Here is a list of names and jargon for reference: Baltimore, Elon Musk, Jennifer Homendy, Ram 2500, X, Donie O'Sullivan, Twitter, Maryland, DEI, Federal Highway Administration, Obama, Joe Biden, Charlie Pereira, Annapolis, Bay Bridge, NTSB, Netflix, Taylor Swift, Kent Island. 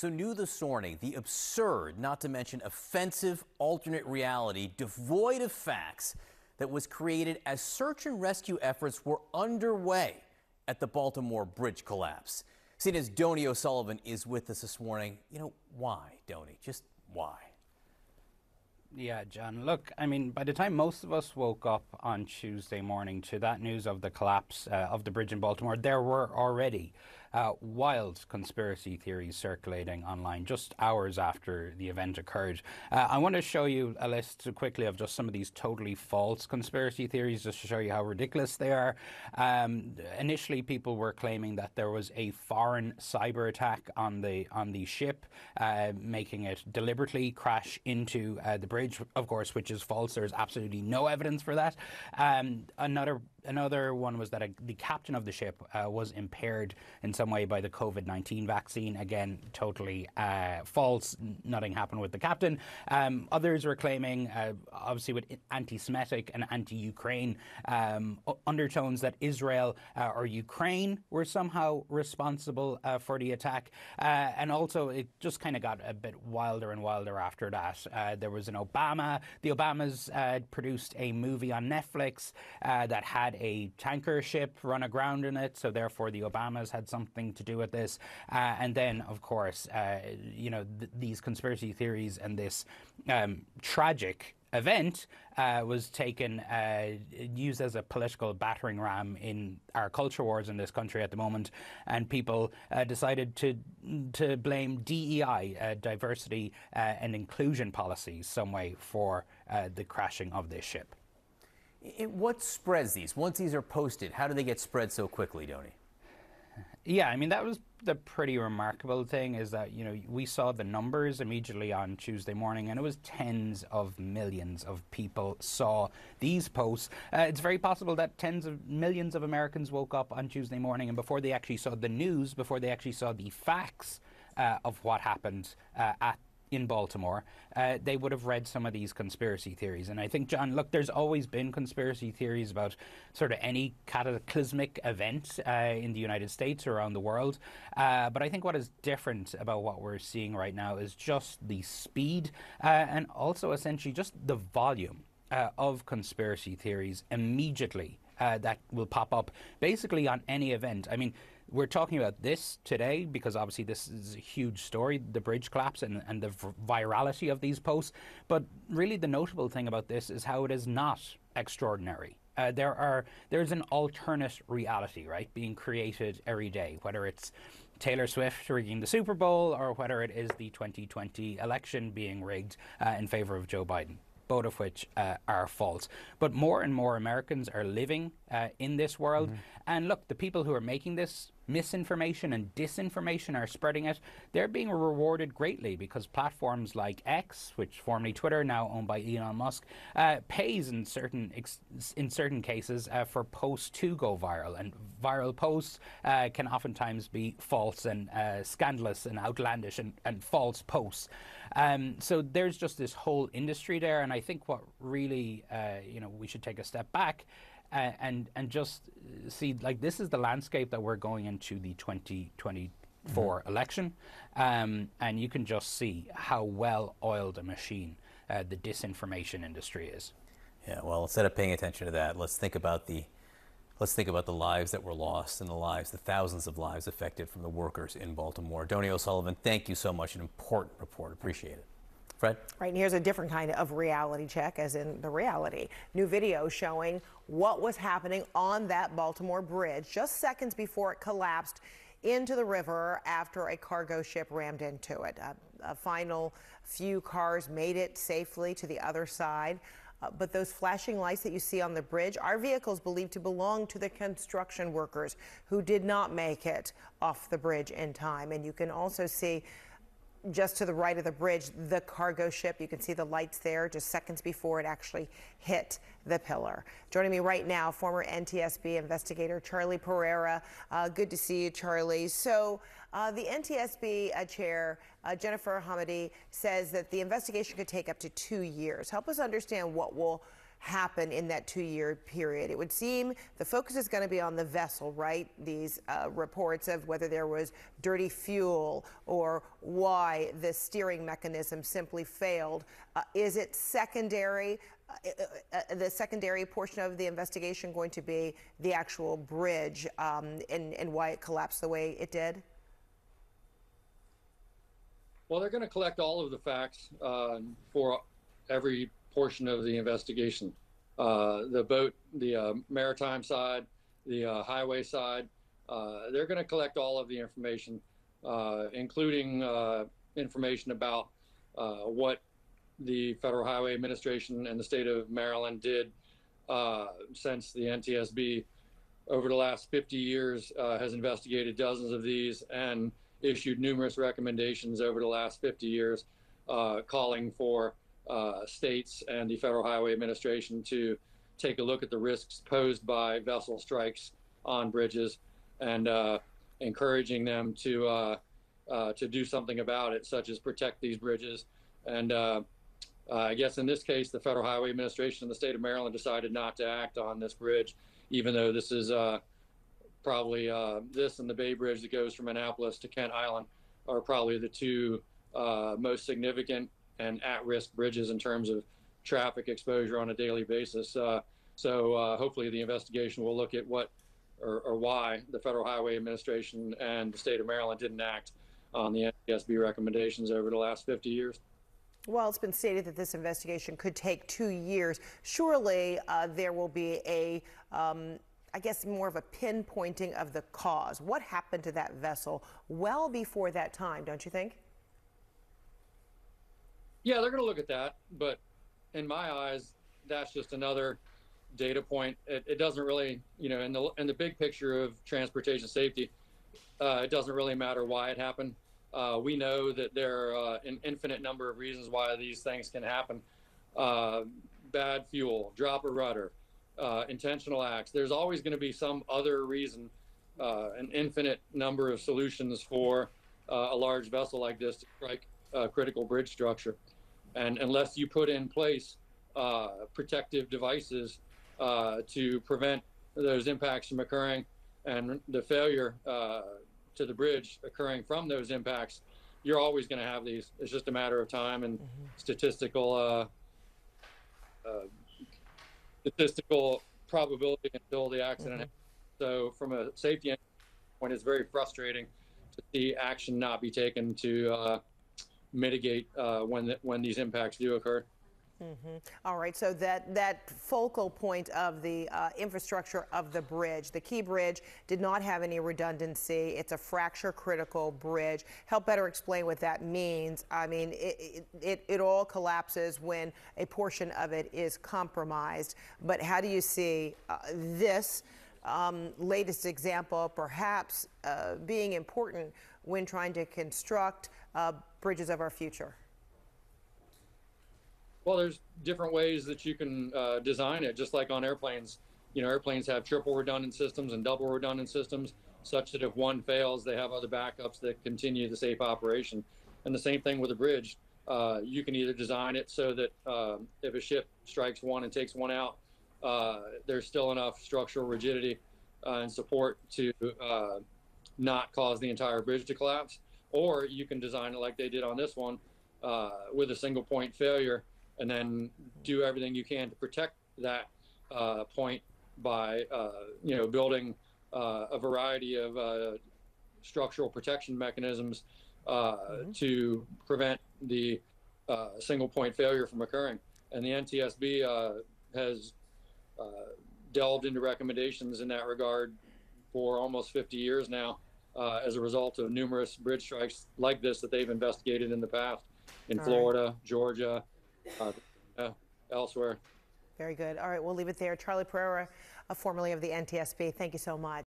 So new this morning, the absurd, not to mention offensive, alternate reality devoid of facts that was created as search and rescue efforts were underway at the Baltimore bridge collapse. CNN's Donie O'Sullivan is with us this morning. You know, why, Donie? Just why? Yeah, John, look, I mean, by the time most of us woke up on Tuesday morning to that news of the collapse of the bridge in Baltimore, there were already wild conspiracy theories circulating online just hours after the event occurred. I want to show you a list quickly of just some of these totally false conspiracy theories just to show you how ridiculous they are. Initially, people were claiming that there was a foreign cyber attack on the ship, making it deliberately crash into the bridge. Of course, which is false. There's absolutely no evidence for that. Another one was that the captain of the ship was impaired in some way by the COVID-19 vaccine. Again, totally false. Nothing happened with the captain. Others were claiming, obviously with anti-Semitic and anti-Ukraine undertones, that Israel or Ukraine were somehow responsible for the attack. And also, it just kind of got a bit wilder and wilder after that. There was an Obama. The Obamas produced a movie on Netflix that had a tanker ship run aground in it, so therefore the Obamas had something to do with this. And then, of course, you know, these conspiracy theories and this tragic event was taken, used as a political battering ram in our culture wars in this country at the moment, and people decided to blame DEI, diversity and inclusion policies, some way for the crashing of this ship. What spreads these? Once these are posted, how do they get spread so quickly, Donie? Yeah, I mean, that was the pretty remarkable thing, is that, you know, we saw the numbers immediately on Tuesday morning, and it was tens of millions of people saw these posts. It's very possible that tens of millions of Americans woke up on Tuesday morning, and before they actually saw the news, before they actually saw the facts of what happened in Baltimore, they would have read some of these conspiracy theories. And I think, John, look, there's always been conspiracy theories about sort of any cataclysmic event in the United States or around the world. But I think what is different about what we're seeing right now is just the speed and also essentially just the volume of conspiracy theories immediately that will pop up basically on any event. I mean, we're talking about this today because obviously this is a huge story, the bridge collapse and the virality of these posts. But really the notable thing about this is how it is not extraordinary. There's an alternate reality, right, being created every day, whether it's Taylor Swift rigging the Super Bowl or whether it is the 2020 election being rigged in favor of Joe Biden. Both of which are false. But more and more Americans are living in this world. Mm-hmm. And look, the people who are making this misinformation and disinformation are spreading it. They're being rewarded greatly because platforms like X, which formerly Twitter, now owned by Elon Musk, pays in certain cases for posts to go viral. And viral posts can oftentimes be false and scandalous and outlandish and false posts. So there's just this whole industry there. And I think what really, you know, we should take a step back and just see, like, this is the landscape that we're going into the 2024 mm-hmm. election. And you can just see how well oiled a machine the disinformation industry is. Yeah, well, instead of paying attention to that, let's think about the lives that were lost and the thousands of lives affected from the workers in Baltimore. Donie O'Sullivan, thank you so much. An important report. Appreciate it. Fred? Right, and here's a different kind of reality check, as in the reality. New video showing what was happening on that Baltimore bridge just seconds before it collapsed into the river after a cargo ship rammed into it. A final few cars made it safely to the other side. But those flashing lights that you see on the bridge are vehicles believed to belong to the construction workers who did not make it off the bridge in time. And you can also see just to the right of the bridge, the cargo ship. You can see the lights there just seconds before it actually hit the pillar. Joining me right now, former NTSB investigator Charlie Pereira. Good to see you, Charlie. So the NTSB chair, Jennifer Homendy, says that the investigation could take up to 2 years. Help us understand what will happen in that two-year period? It would seem the focus is going to be on the vessel, right? These reports of whether there was dirty fuel or why the steering mechanism simply failed. Is it secondary? The secondary portion of the investigation going to be the actual bridge and why it collapsed the way it did? Well, they're going to collect all of the facts for every portion of the investigation. The boat, the maritime side, the highway side, they're going to collect all of the information, including information about what the Federal Highway Administration and the state of Maryland did since the NTSB over the last 50 years has investigated dozens of these and issued numerous recommendations over the last 50 years calling for states and the Federal Highway Administration to take a look at the risks posed by vessel strikes on bridges and encouraging them to do something about it, such as protect these bridges. And I guess in this case, the Federal Highway Administration and the state of Maryland decided not to act on this bridge, even though this is probably this and the Bay Bridge that goes from Annapolis to Kent Island are probably the two most significant and at-risk bridges in terms of traffic exposure on a daily basis. So hopefully the investigation will look at what or why the Federal Highway Administration and the state of Maryland didn't act on the NTSB recommendations over the last 50 years. Well, it's been stated that this investigation could take 2 years. Surely there will be a, I guess, more of a pinpointing of the cause. What happened to that vessel well before that time, don't you think? Yeah, they're going to look at that. But in my eyes, that's just another data point. It doesn't really, you know, in the big picture of transportation safety, it doesn't really matter why it happened. We know that there are an infinite number of reasons why these things can happen. Bad fuel, drop a rudder, intentional acts. There's always going to be some other reason, an infinite number of solutions for a large vessel like this to strike a critical bridge structure. And unless you put in place protective devices to prevent those impacts from occurring and the failure to the bridge occurring from those impacts, you're always going to have these. It's just a matter of time and statistical statistical probability until the accident happens. So from a safety point, it's very frustrating to see action not be taken to mitigate when these impacts do occur. All right, so that focal point of the infrastructure of the bridge, the Key Bridge, did not have any redundancy. It's a fracture-critical bridge. Help better explain what that means. I mean, it all collapses when a portion of it is compromised. But how do you see this latest example perhaps being important when trying to construct bridges of our future? Well, there's different ways that you can design it, just like on airplanes. You know, airplanes have triple redundant systems and double redundant systems, such that if one fails, they have other backups that continue the safe operation. And the same thing with a bridge. You can either design it so that if a ship strikes one and takes one out, there's still enough structural rigidity and support to not cause the entire bridge to collapse. Or you can design it like they did on this one with a single point failure, and then do everything you can to protect that point by, you know, building a variety of structural protection mechanisms to prevent the single point failure from occurring. And the NTSB has delved into recommendations in that regard for almost 50 years now as a result of numerous bridge strikes like this that they've investigated in the past in Florida, Georgia, elsewhere. Very good. All right, we'll leave it there. Charlie Pereira, formerly of the NTSB, thank you so much.